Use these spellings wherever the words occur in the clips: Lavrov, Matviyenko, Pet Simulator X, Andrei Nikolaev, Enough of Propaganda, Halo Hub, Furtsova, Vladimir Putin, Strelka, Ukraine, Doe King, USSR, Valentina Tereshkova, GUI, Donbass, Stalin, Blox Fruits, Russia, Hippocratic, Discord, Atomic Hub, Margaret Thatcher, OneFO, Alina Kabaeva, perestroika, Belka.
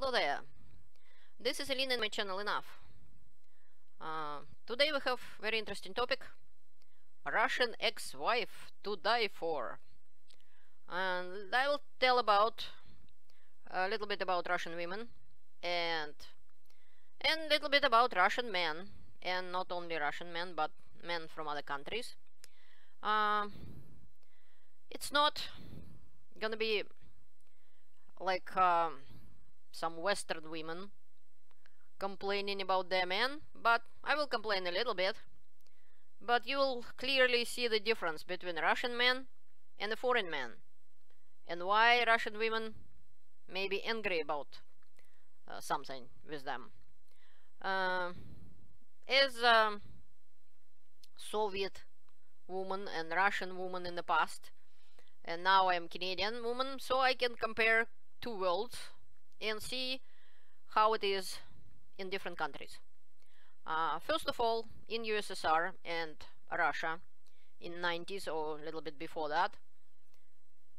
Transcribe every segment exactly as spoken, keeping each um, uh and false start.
Hello there, this is Alina in my channel Enough. Uh, today we have very interesting topic, Russian ex-wife to die for. And I will tell about a little bit about Russian women and and a little bit about Russian men, and not only Russian men but men from other countries. Uh, it's not gonna be like um, some Western women complaining about their men, but I will complain a little bit, but you will clearly see the difference between Russian men and the foreign men, and why Russian women may be angry about uh, something with them. Uh, as um, Soviet woman and Russian woman in the past, and now I'm Canadian woman, so I can compare two worlds and see how it is in different countries. Uh, first of all, in U S S R and Russia in nineties or a little bit before that,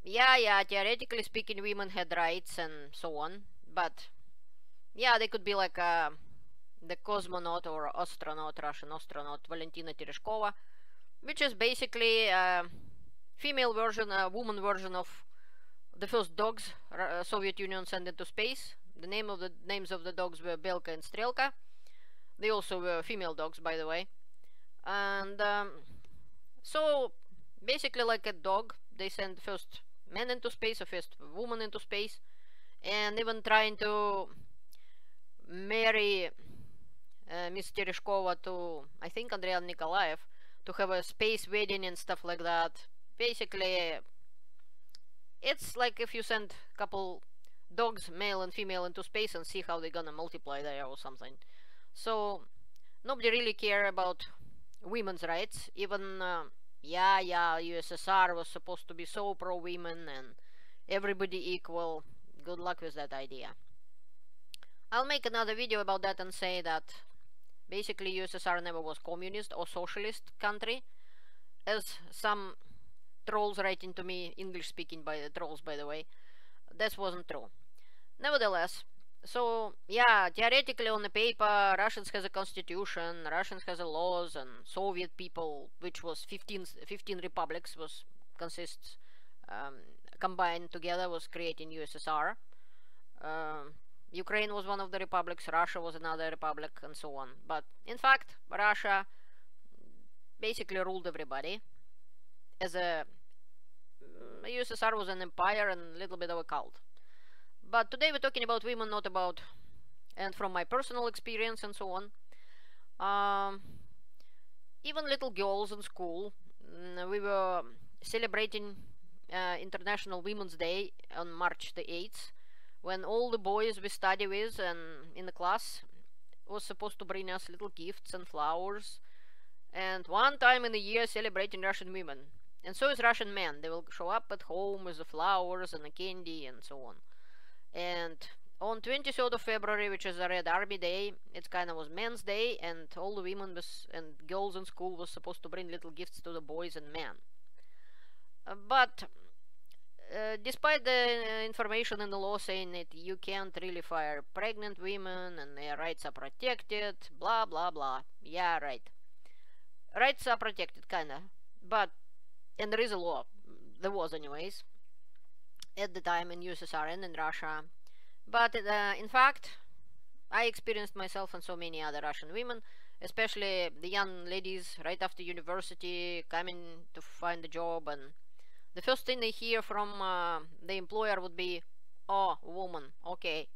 yeah, yeah, theoretically speaking, women had rights and so on, but yeah, they could be like uh, the cosmonaut or astronaut, Russian astronaut Valentina Tereshkova, which is basically a female version, a woman version of the first dogs uh, Soviet Union sent into space. The name of the names of the dogs were Belka and Strelka. They also were female dogs, by the way. And um, so basically like a dog, they sent first men into space, or first woman into space, and even trying to marry uh, Miss Tereshkova to, I think, Andrei Nikolaev, to have a space wedding and stuff like that. Basically, it's like if you send a couple dogs, male and female, into space and see how they're gonna multiply there or something. So nobody really care about women's rights. Even uh, yeah, yeah, U S S R was supposed to be so pro-women and everybody equal. Good luck with that idea. I'll make another video about that and say that basically U S S R never was communist or socialist country, as some trolls writing to me, English speaking by the trolls, by the way. That wasn't true. Nevertheless, so yeah, theoretically on the paper, Russians has a constitution, Russians has a laws, and Soviet people, which was fifteen, fifteen republics, was consists um, combined together, was creating U S S R. Uh, Ukraine was one of the republics, Russia was another republic, and so on. But in fact, Russia basically ruled everybody. As a U S S R was an empire and a little bit of a cult. But today we're talking about women, not about, and from my personal experience and so on. Um, even little girls in school, we were celebrating uh, International Women's Day on March the eighth, when all the boys we study with and in the class was supposed to bring us little gifts and flowers, and one time in the year celebrating Russian women. And so is Russian men. They will show up at home with the flowers and the candy and so on. And on twenty-third of February, which is a Red Army Day, it kind of was men's day, and all the women was, and girls in school was supposed to bring little gifts to the boys and men. Uh, but uh, despite the uh, information in the law saying that you can't really fire pregnant women and their rights are protected, blah blah blah. Yeah, right. Rights are protected, kinda. But and there is a law, there was anyways, at the time in U S S R and in Russia. But uh, in fact, I experienced myself and so many other Russian women, especially the young ladies right after university, coming to find a job, and the first thing they hear from uh, the employer would be, "Oh, woman, okay.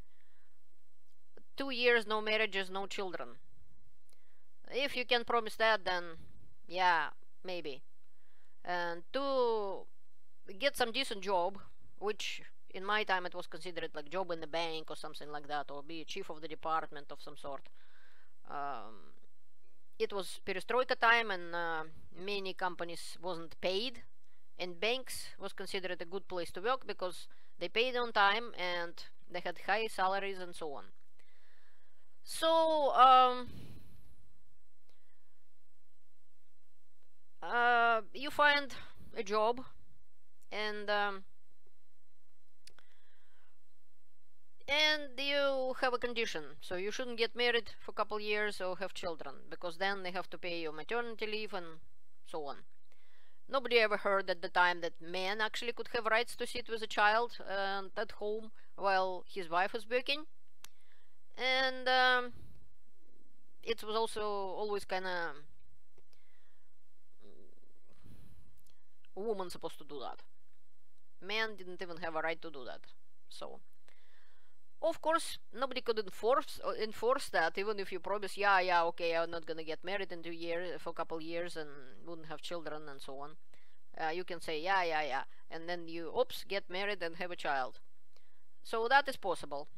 Two years, no marriages, no children. If you can promise that, then yeah, maybe." And to get some decent job, which in my time it was considered like job in the bank or something like that, or be a chief of the department of some sort. Um, it was perestroika time, and uh, many companies wasn't paid, and banks was considered a good place to work because they paid on time and they had high salaries and so on. So um, Uh, you find a job, and um, and you have a condition, so you shouldn't get married for a couple years or have children, because then they have to pay your maternity leave and so on. Nobody ever heard at the time that men actually could have rights to sit with a child uh, at home while his wife was working. And um, it was also always kind of a woman supposed to do that. Men didn't even have a right to do that. So, of course, nobody could enforce enforce that, even if you promise, yeah, yeah, okay, I'm not gonna get married in two years, for a couple years, and wouldn't have children and so on. Uh, you can say, yeah, yeah, yeah, and then you, oops, get married and have a child. So that is possible.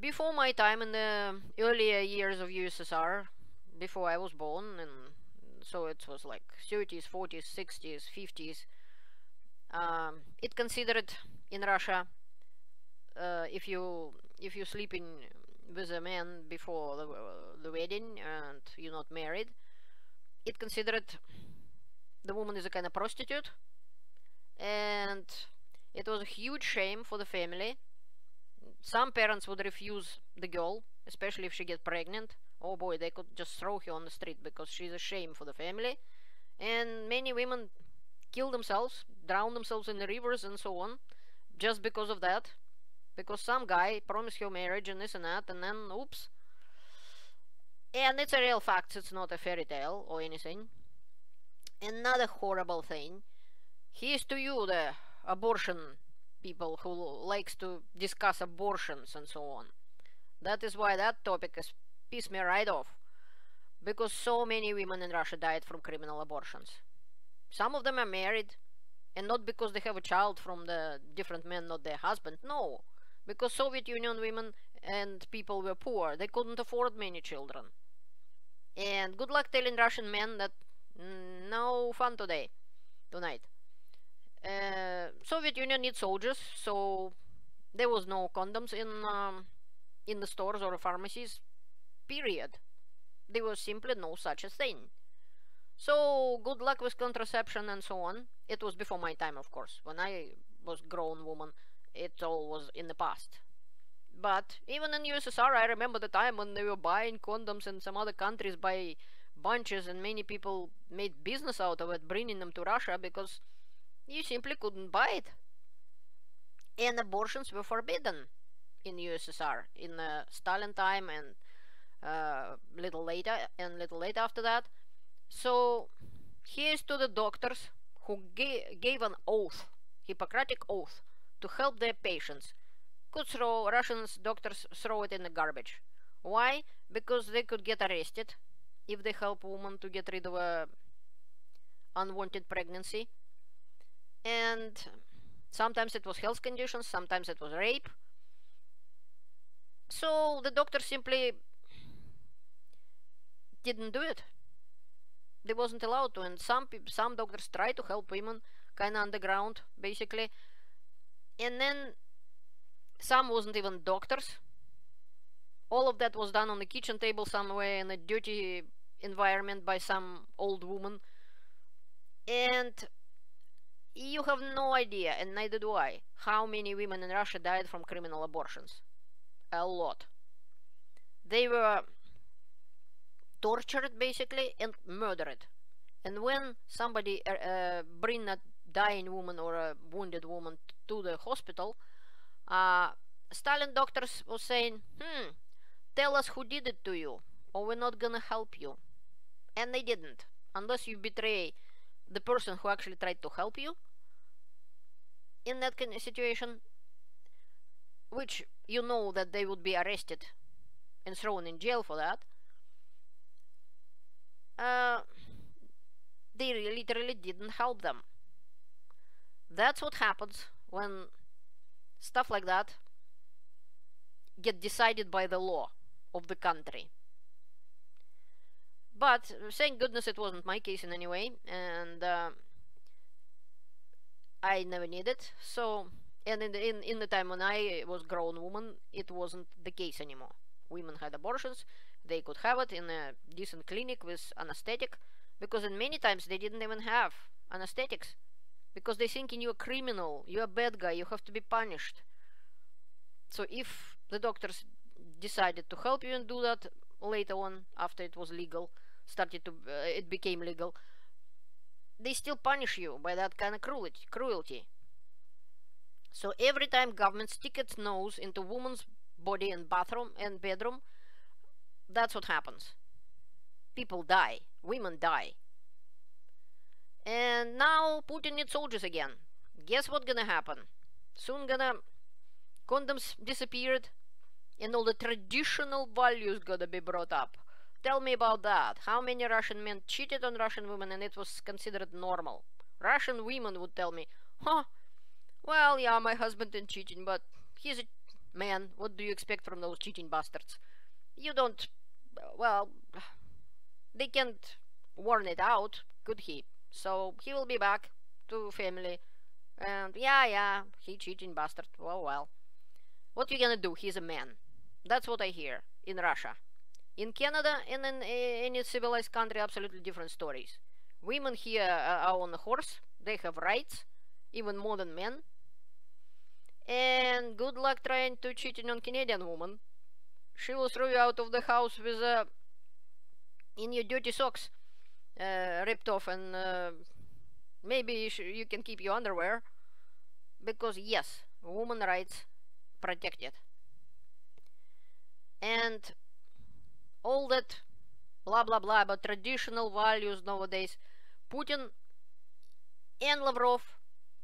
Before my time, in the earlier years of U S S R, before I was born, and so it was like thirties, forties, sixties, fifties, um, it considered in Russia, uh, if you if you sleep in with a man before the, uh, the wedding and you're not married, it considered the woman is a kind of prostitute, and it was a huge shame for the family. Some parents would refuse the girl, especially if she gets pregnant. Oh boy, they could just throw her on the street because she's a shame for the family. And many women kill themselves, drown themselves in the rivers and so on, just because of that. Because some guy promised her marriage and this and that, and then, oops. And it's a real fact, it's not a fairy tale or anything. Another horrible thing. Here's to you, the abortion people who likes to discuss abortions and so on. That is why that topic has pissed me right off, because so many women in Russia died from criminal abortions. Some of them are married, and not because they have a child from the different men, not their husband, no, because Soviet Union women and people were poor, they couldn't afford many children. And good luck telling Russian men that mm, no fun today, tonight. Uh, Soviet Union needs soldiers, so there was no condoms in um, in the stores or pharmacies, period. There was simply no such a thing. So good luck with contraception and so on. It was before my time, of course. When I was a grown woman, it all was in the past. But even in U S S R, I remember the time when they were buying condoms in some other countries by bunches, and many people made business out of it, bringing them to Russia, because you simply couldn't buy it. And abortions were forbidden in U S S R in uh, Stalin time, and uh, little later and little later after that. So here's to the doctors who ga gave an oath, Hippocratic oath, to help their patients. Could throw Russians doctors throw it in the garbage. Why? Because they could get arrested if they help a woman to get rid of a unwanted pregnancy. And sometimes it was health conditions, sometimes it was rape. So the doctor simply didn't do it. They wasn't allowed to, and some some doctors tried to help women, kind of underground, basically. And then some wasn't even doctors. All of that was done on the kitchen table somewhere in a dirty environment by some old woman. And you have no idea, and neither do I, how many women in Russia died from criminal abortions. A lot. They were tortured, basically, and murdered. And when somebody uh, uh, bring a dying woman or a wounded woman to the hospital, uh, Stalin doctors were saying, hmm, tell us who did it to you, or we're not gonna help you. And they didn't, unless you betray the person who actually tried to help you in that kind of situation, which you know that they would be arrested and thrown in jail for that. Uh, they literally didn't help them. That's what happens when stuff like that get decided by the law of the country. But, thank goodness, it wasn't my case in any way, and uh, I never needed it. So, and in the, in, in the time when I was a grown woman, it wasn't the case anymore. Women had abortions, they could have it in a decent clinic with anesthetic, because in many times they didn't even have anesthetics, because they thinking you're a criminal, you're a bad guy, you have to be punished. So if The doctors decided to help you and do that later on, after it was legal, started to, uh, it became legal. They still punish you by that kind of cruelty. cruelty. So every time government stick its nose into woman's body and bathroom and bedroom, that's what happens. People die, women die. And now Putin needs soldiers again. Guess what's gonna happen? Soon gonna condoms disappeared and all the traditional values gotta be brought up. Tell me about that. How many Russian men cheated on Russian women and it was considered normal? Russian women would tell me, huh, well, yeah, my husband is cheating, but he's a man. What do you expect from those cheating bastards? You don't, well, they can't warn it out, could he? So he will be back to family and yeah, yeah, he cheating bastard, well, well. What you gonna do? He's a man. That's what I hear in Russia. In Canada and in any civilized country, absolutely different stories. Women here are on a horse, they have rights, even more than men. And good luck trying to cheat on Canadian woman. She will throw you out of the house with a, in your dirty socks, uh, ripped off, and uh, maybe you, sh you can keep your underwear, because yes, woman rights protected. And all that blah blah blah about traditional values nowadays, Putin and Lavrov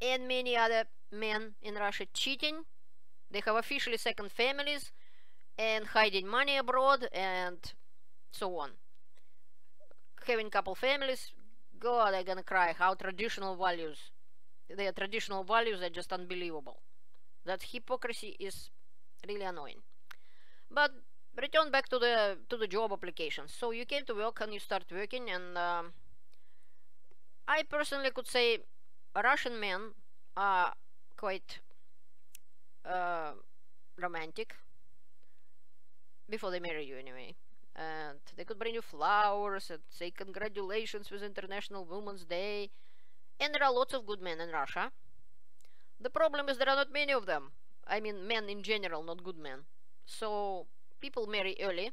and many other men in Russia cheating. They have officially second families and hiding money abroad and so on, having couple families. God, I'm gonna cry. How traditional values, their traditional values are just unbelievable. That hypocrisy is really annoying. But return back to the to the job applications. So you came to work and you start working, and uh, I personally could say Russian men are quite uh, romantic before they marry you anyway. And they could bring you flowers and say congratulations with International Women's Day. And there are lots of good men in Russia. The problem is there are not many of them. I mean men in general, not good men. So people marry early,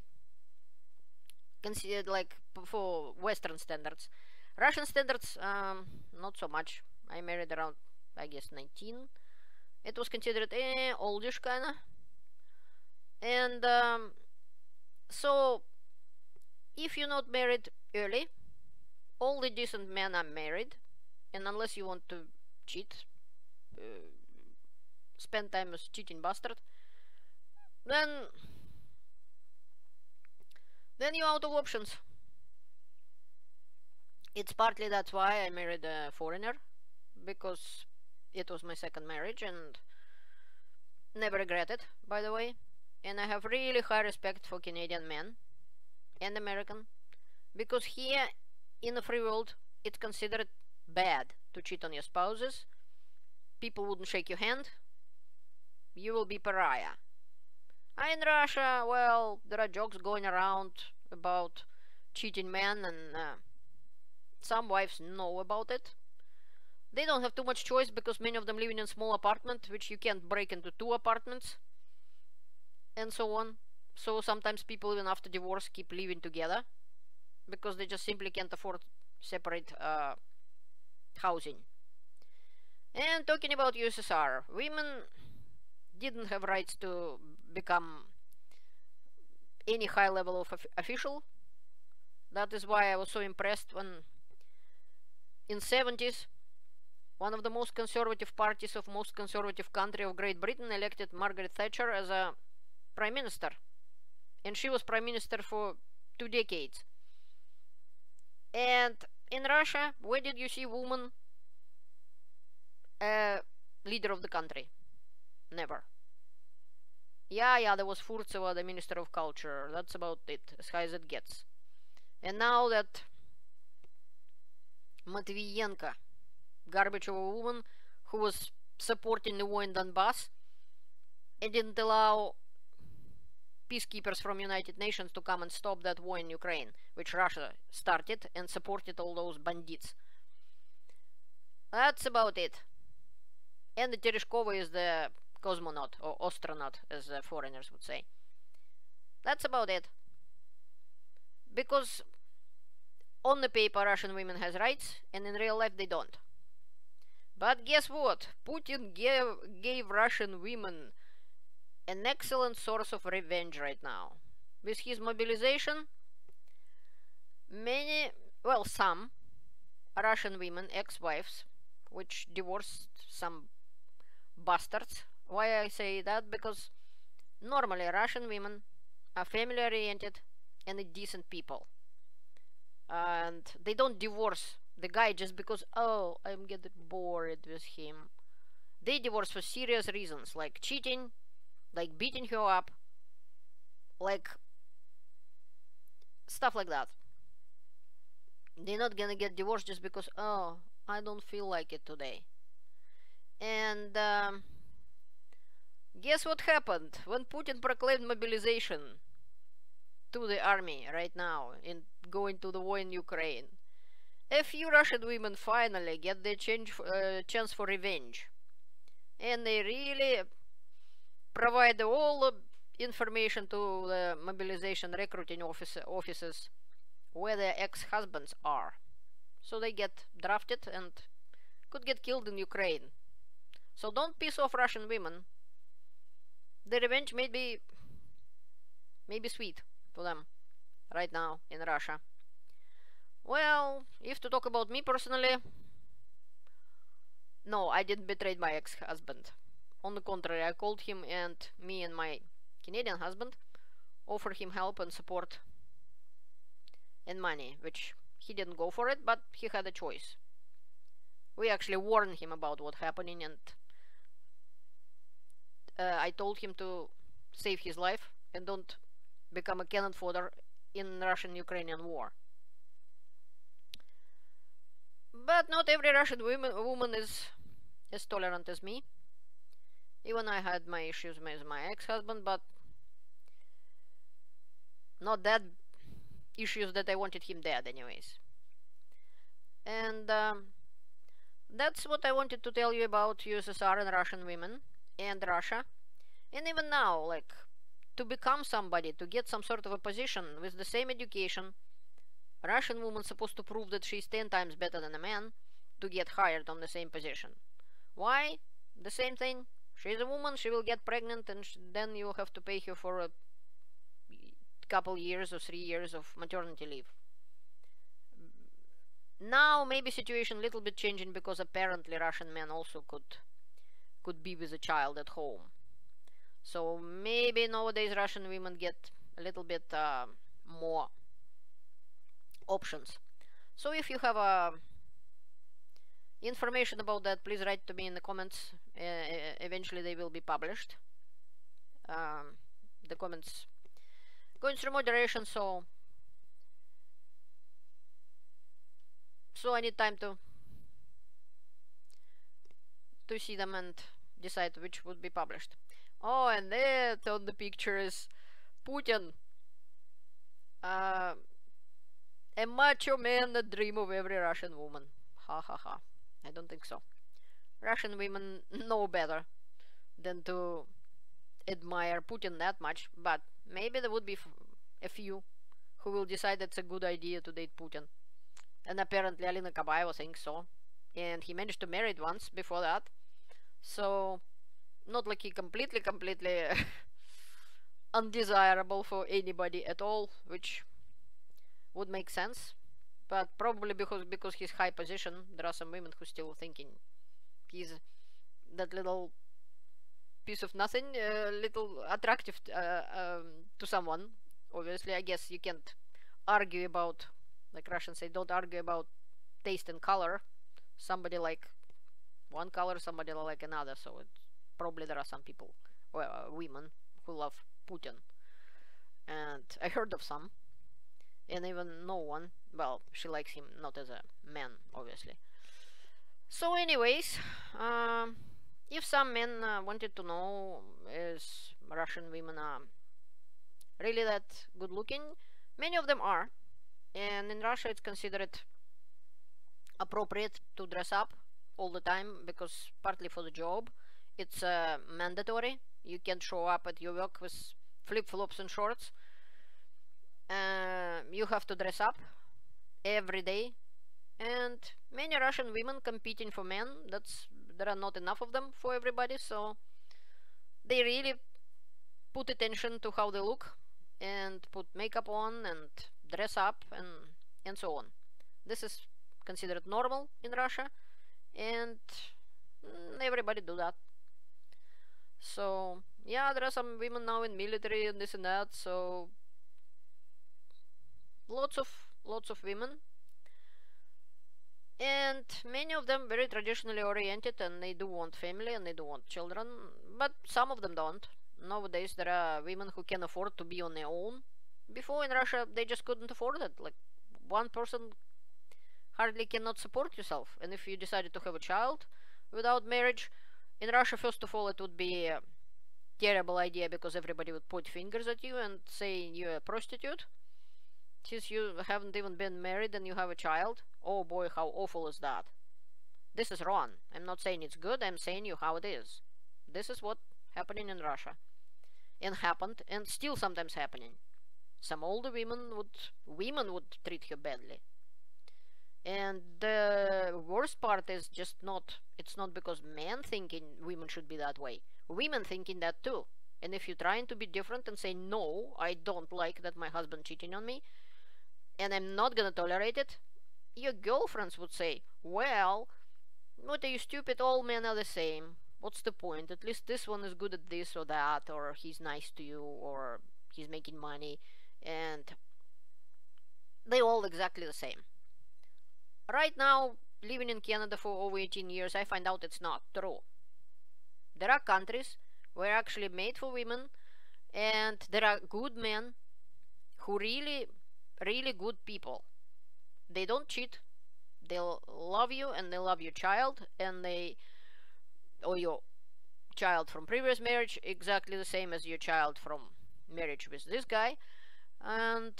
considered like for Western standards. Russian standards, um, not so much. I married around, I guess, nineteen. It was considered eh, oldish kinda. And um, so if you're not married early, all the decent men are married, and unless you want to cheat, uh, spend time as cheating bastard, then then you're out of options. It's partly that's why I married a foreigner, because it was my second marriage and never regret it, by the way. And I have really high respect for Canadian men and American, because here in the free world it's considered bad to cheat on your spouses. People wouldn't shake your hand. You will be pariah. In Russia, well, there are jokes going around about cheating men, and uh, some wives know about it. They don't have too much choice, because many of them live in a small apartment, which you can't break into two apartments, and so on. So sometimes people even after divorce keep living together, because they just simply can't afford separate uh, housing. And talking about U S S R, women didn't have rights to become any high level of official. That is why I was so impressed when in seventies one of the most conservative parties of most conservative country of Great Britain elected Margaret Thatcher as a prime minister, and she was prime minister for two decades. And in Russia, where did you see woman uh, leader of the country? Never. Yeah, yeah, there was Furtsova, the Minister of Culture. That's about it, as high as it gets. And now that Matviyenko, garbage of a woman who was supporting the war in Donbass and didn't allow peacekeepers from United Nations to come and stop that war in Ukraine, which Russia started and supported all those bandits. That's about it. And the Tereshkova is the cosmonaut or astronaut, as the foreigners would say. That's about it. Because on the paper Russian women has rights, and in real life they don't. But guess what? Putin gave, gave Russian women an excellent source of revenge right now. With his mobilization, many, well, some Russian women, ex-wives, which divorced some bastards. Why I say that? Because normally Russian women are family-oriented and a decent people. And they don't divorce the guy just because, oh, I'm getting bored with him. They divorce for serious reasons, like cheating, like beating her up, like stuff like that. They're not gonna get divorced just because, oh, I don't feel like it today. And um, guess what happened when Putin proclaimed mobilization to the army right now in going to the war in Ukraine? A few Russian women finally get their change, uh, chance for revenge, and they really provide all the information to the mobilization recruiting office, offices where their ex-husbands are, so they get drafted and could get killed in Ukraine. So don't piss off Russian women. The revenge may be, may be sweet for them right now in Russia. Well, if to talk about me personally, no, I didn't betray my ex-husband. On the contrary, I called him, and me and my Canadian husband offered him help and support and money, which he didn't go for it, but he had a choice. We actually warned him about what's happening, and uh, I told him to save his life and don't become a cannon fodder in Russian-Ukrainian war. But not every Russian woman, woman is as tolerant as me. Even I had my issues with my ex-husband, but not that issues that I wanted him dead anyways. And um, that's what I wanted to tell you about U S S R and Russian women and Russia. And even now, like, to become somebody, to get some sort of a position with the same education, Russian woman supposed to prove that she's ten times better than a man to get hired on the same position. Why? The same thing. She's a woman, she will get pregnant, and sh then you have to pay her for a couple years or three years of maternity leave. Now maybe situation a little bit changing, because apparently Russian men also could could be with a child at home. So maybe nowadays Russian women get a little bit uh, more options. So if you have uh, information about that, please write to me in the comments. Uh, eventually they will be published. Um, the comments going through moderation, so so I need time to to see them and decide which would be published. Oh, and there on the picture is Putin, uh, a macho man, the dream of every Russian woman. Ha ha ha. I don't think so. Russian women know better than to admire Putin that much, but maybe there would be f a few who will decide it's a good idea to date Putin. And apparently Alina Kabaeva thinks so. And he managed to marry it once before that. So, not like he completely, completely undesirable for anybody at all, which would make sense. But probably because because his high position, there are some women who still thinking he's that little piece of nothing, a uh, little attractive uh, um, to someone. Obviously, I guess you can't argue about, like Russians say, don't argue about taste and color. Somebody like one color, somebody like another. So it's probably there are some people, well, uh, women who love Putin, and I heard of some, and even no one, well, she likes him not as a man, obviously. So anyways, um, if some men uh, wanted to know is Russian women are really that good looking, many of them are, and in Russia it's considered appropriate to dress up all the time, because partly for the job, It's uh, mandatory. You can't show up at your work with flip-flops and shorts. Uh, you have to dress up every day. And many Russian women competing for men. That's, there are not enough of them for everybody, so they really put attention to how they look and put makeup on and dress up and and so on. This is considered normal in Russia, and everybody do that. So yeah, there are some women now in military and this and that, so lots of lots of women, and many of them very traditionally oriented, and they do want family and they do want children, but some of them don't. Nowadays there are women who can afford to be on their own. Before in Russia they just couldn't afford it. Like, one person hardly cannot support yourself, and if you decided to have a child without marriage in Russia, first of all, it would be a terrible idea, because everybody would point fingers at you and say you're a prostitute since you haven't even been married and you have a child. Oh boy, how awful is that. This is wrong. I'm not saying it's good, I'm saying you how it is. This is what happening in Russia, and happened, and still sometimes happening. Some older women would women would treat her badly. And the worst part is just not, it's not because men thinking women should be that way. Women thinking that too. And if you're trying to be different and say, no, I don't like that my husband cheating on me, and I'm not gonna tolerate it, your girlfriends would say, well, what are you stupid, all men are the same. What's the point? At least this one is good at this or that, or he's nice to you, or he's making money, and they all exactly the same. Right now, living in Canada for over eighteen years, I find out it's not true. There are countries where actually made for women, and there are good men who really, really good people. They don't cheat. They love you, and they love your child, and they, or your child from previous marriage, exactly the same as your child from marriage with this guy, and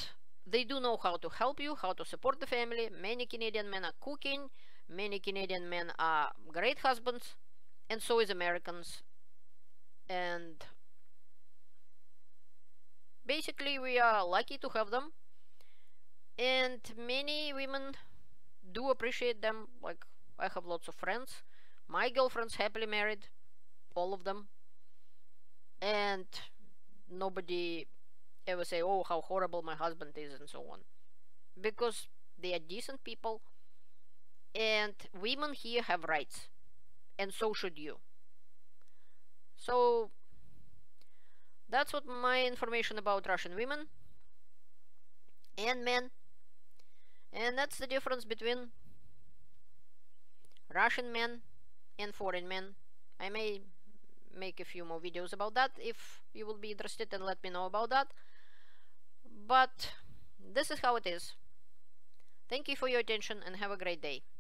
they do know how to help you, how to support the family. Many Canadian men are cooking, many Canadian men are great husbands, and so is Americans. And basically we are lucky to have them, and many women do appreciate them. Like, I have lots of friends. My girlfriends happily married, all of them, and nobody ever say, oh, how horrible my husband is and so on, because they are decent people, and women here have rights, and so should you. So that's what my information about Russian women and men, and that's the difference between Russian men and foreign men. I may make a few more videos about that if you will be interested, and let me know about that. But this is how it is. Thank you for your attention, and have a great day.